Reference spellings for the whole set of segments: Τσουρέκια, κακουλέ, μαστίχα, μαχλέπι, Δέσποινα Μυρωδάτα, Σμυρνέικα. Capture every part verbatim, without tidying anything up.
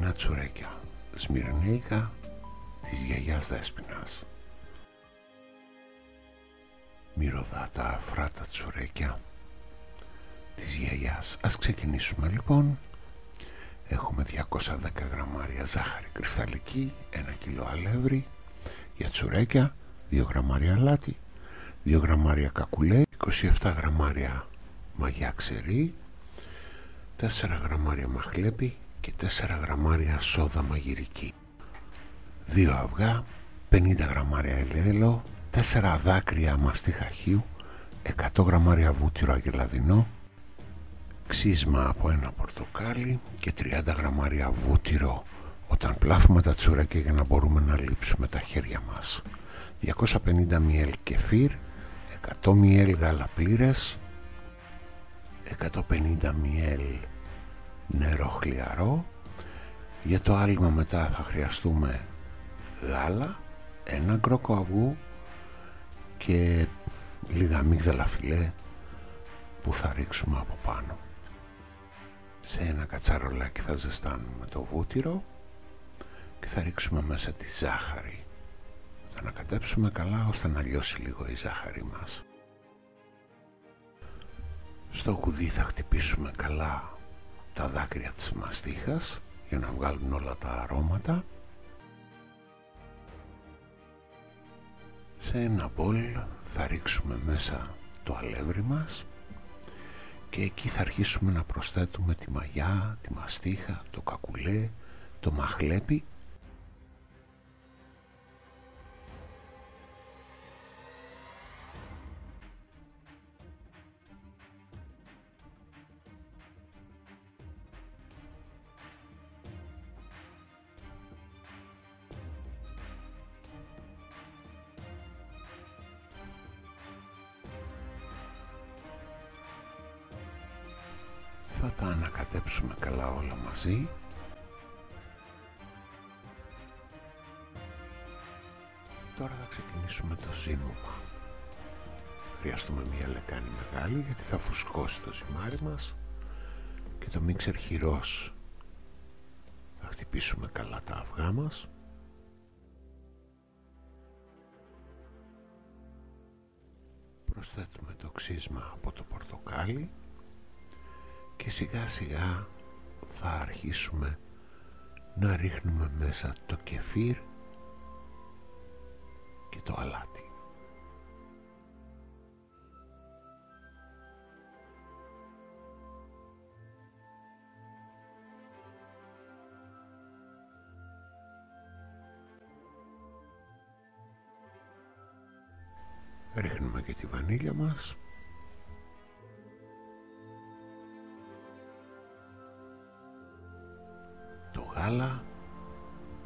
Γυαλινά τσουρέκια, σμυρνέικα της γιαγιάς Δέσποινας. Μυρωδάτα αφράτα τσουρέκια της γιαγιάς. Ας ξεκινήσουμε λοιπόν. Έχουμε διακόσια δέκα γραμμάρια ζάχαρη κρυσταλλική, ένα κιλό αλεύρι. Για τσουρέκια, δύο γραμμάρια αλάτι, δύο γραμμάρια κακουλέ, είκοσι επτά γραμμάρια μαγιά ξερή, τέσσερα γραμμάρια μαχλέπι και τέσσερα γραμμάρια σόδα μαγειρική, δύο αυγά, πενήντα γραμμάρια ελαιόλαδο, τέσσερα δάκρυα μαστίχα χείου, εκατό γραμμάρια βούτυρο αγελαδινό, ξύσμα από ένα πορτοκάλι και τριάντα γραμμάρια βούτυρο όταν πλάθουμε τα τσουρέκια για να μπορούμε να λείψουμε τα χέρια μας, διακόσια πενήντα μιλιλίτρα κεφίρ, εκατό μιλιλίτρα γάλα πλήρες, εκατόν πενήντα μιλιλίτρα νερό χλιαρό. Για το άλυμα μετά θα χρειαστούμε γάλα, ένα γκρόκο αυγού και λίγα αμύγδαλα φιλέ που θα ρίξουμε από πάνω. Σε ένα κατσαρολάκι θα ζεστάνουμε το βούτυρο και θα ρίξουμε μέσα τη ζάχαρη. Θα ανακατέψουμε καλά ώστε να λιώσει λίγο η ζάχαρη μας. Στο κουδί θα χτυπήσουμε καλά τα δάκρυα της μαστίχας για να βγάλουν όλα τα αρώματα. Σε ένα μπολ θα ρίξουμε μέσα το αλεύρι μας και εκεί θα αρχίσουμε να προσθέτουμε τη μαγιά, τη μαστίχα, το κακουλέ, το μαχλέπι. Θα τα ανακατέψουμε καλά όλα μαζί. Τώρα θα ξεκινήσουμε το ζύμωμα. Χρειάζομαι μια λεκάνη μεγάλη γιατί θα φουσκώσει το ζυμάρι μας και το μίξερ χειρός. Θα χτυπήσουμε καλά τα αυγά μας. Προσθέτουμε το ξύσμα από το πορτοκάλι και σιγά σιγά θα αρχίσουμε να ρίχνουμε μέσα το κεφίρ και το αλάτι. Ρίχνουμε και τη βανίλια μας. Γάλα,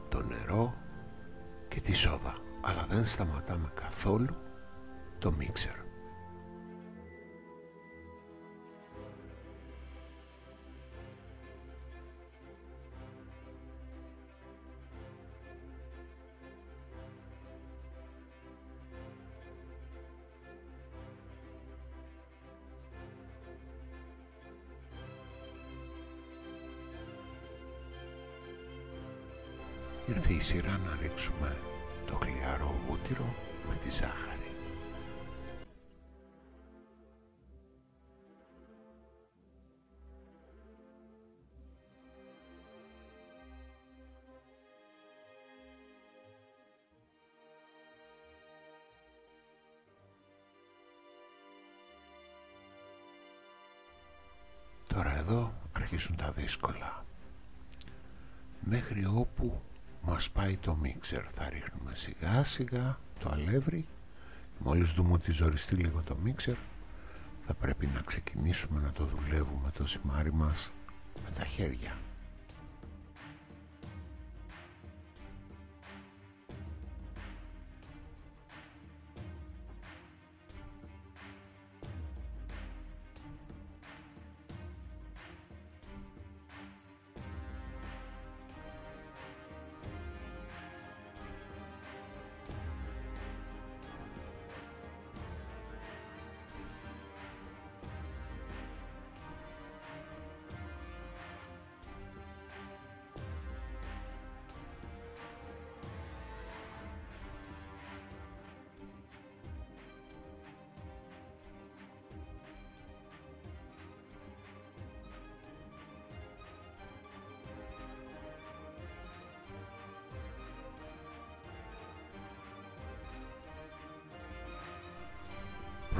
το νερό και τη σόδα, αλλά δεν σταματάμε καθόλου το μίξερ. Ήρθε η σειρά να ρίξουμε το χλιαρό βούτυρο με τη ζάχαρη. Τώρα εδώ αρχίζουν τα δύσκολα. Μέχρι όπου μας πάει το μίξερ θα ρίχνουμε σιγά σιγά το αλεύρι. Μόλις δούμε ότι ζοριστεί λίγο το μίξερ θα πρέπει να ξεκινήσουμε να το δουλεύουμε το ζυμάρι μας με τα χέρια.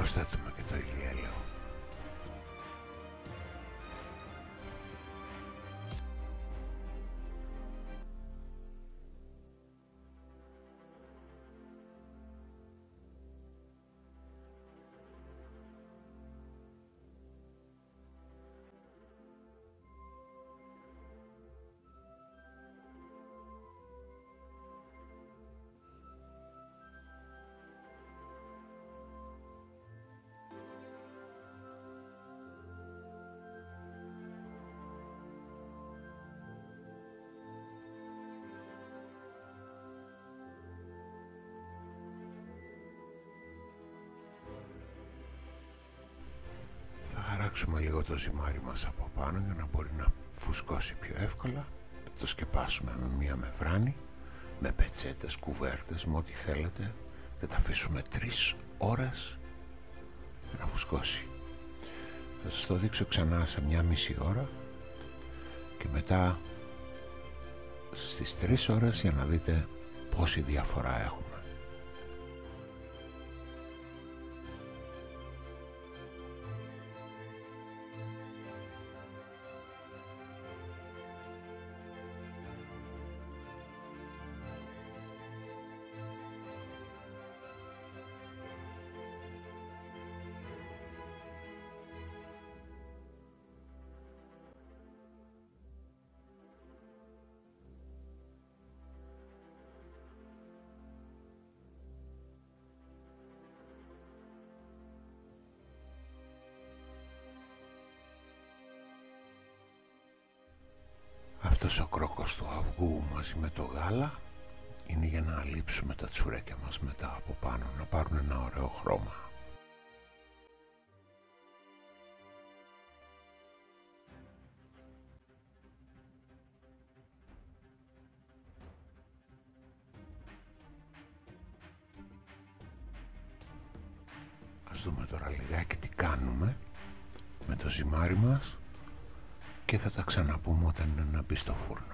προσθέτουμε και το ηλιέλαιο. Φτιάξουμε λίγο το ζυμάρι μας από πάνω για να μπορεί να φουσκώσει πιο εύκολα. Θα το σκεπάσουμε με μία μεβράνη, με πετσέτες, κουβέρτες, με ό,τι θέλετε, και τα αφήσουμε τρεις ώρες να φουσκώσει. Θα σας το δείξω ξανά σε μία μισή ώρα και μετά στις τρεις ώρες για να δείτε πόση διαφορά έχουμε. Αυτός ο κρόκος του αυγού μαζί με το γάλα είναι για να αλείψουμε τα τσουρέκια μας μετά από πάνω, να πάρουν ένα ωραίο χρώμα. Ας δούμε τώρα λιγάκι τι κάνουμε με το ζυμάρι μας και θα τα ξαναπούμε όταν είναι να μπει στο φούρνο.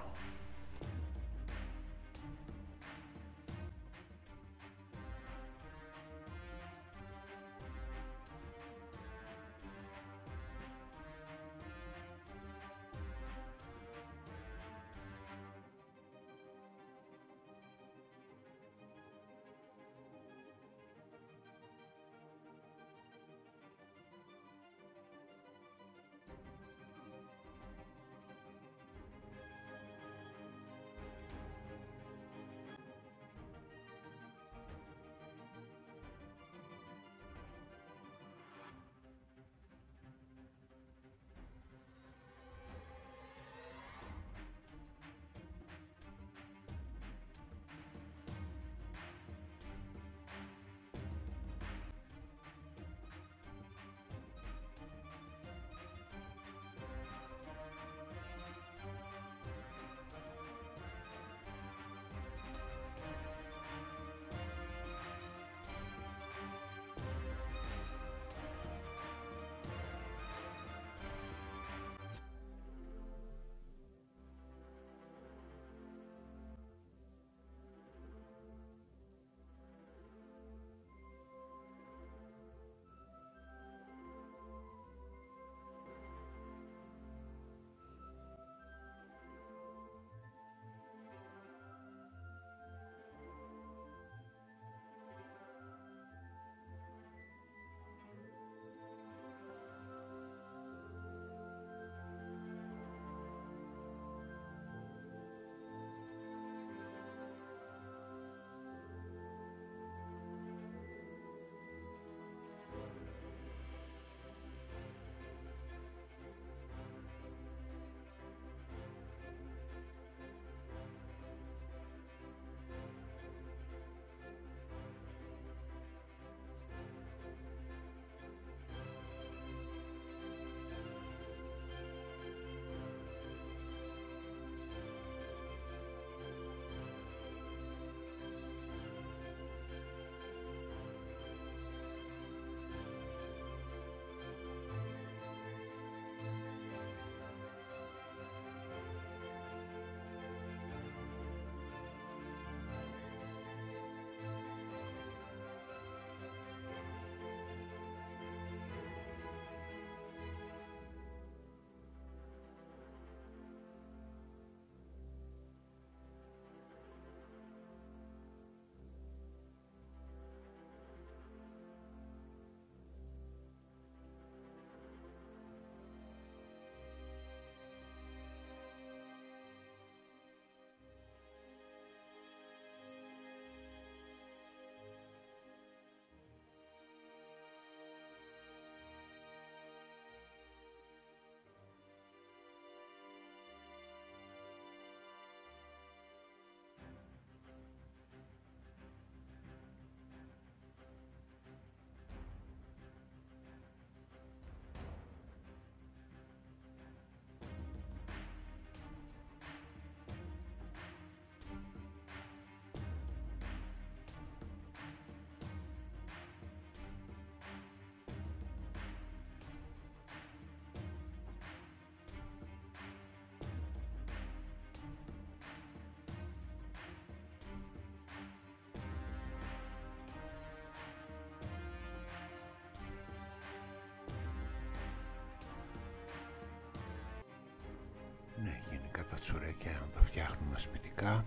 σουρέκια να τα φτιάχνουμε σπιτικά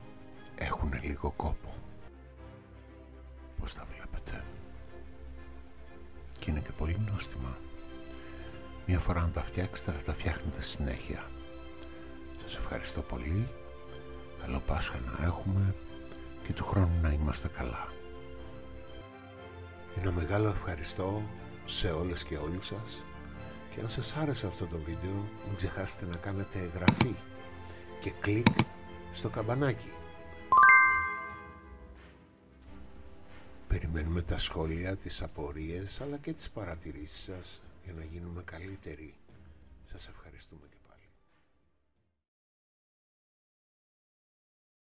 έχουν λίγο κόπο. Πώς τα βλέπετε. Και είναι και πολύ νόστιμα. Μία φορά να τα φτιάξετε θα τα φτιάχνετε συνέχεια. Σας ευχαριστώ πολύ. Καλό Πάσχα να έχουμε και του χρόνου να είμαστε καλά. Ένα μεγάλο ευχαριστώ σε όλες και όλους σας. Και αν σας άρεσε αυτό το βίντεο, μην ξεχάσετε να κάνετε εγγραφή και κλικ στο καμπανάκι. Περιμένουμε τα σχόλια, τις απορίες αλλά και τις παρατηρήσεις σας για να γίνουμε καλύτεροι. Σας ευχαριστούμε.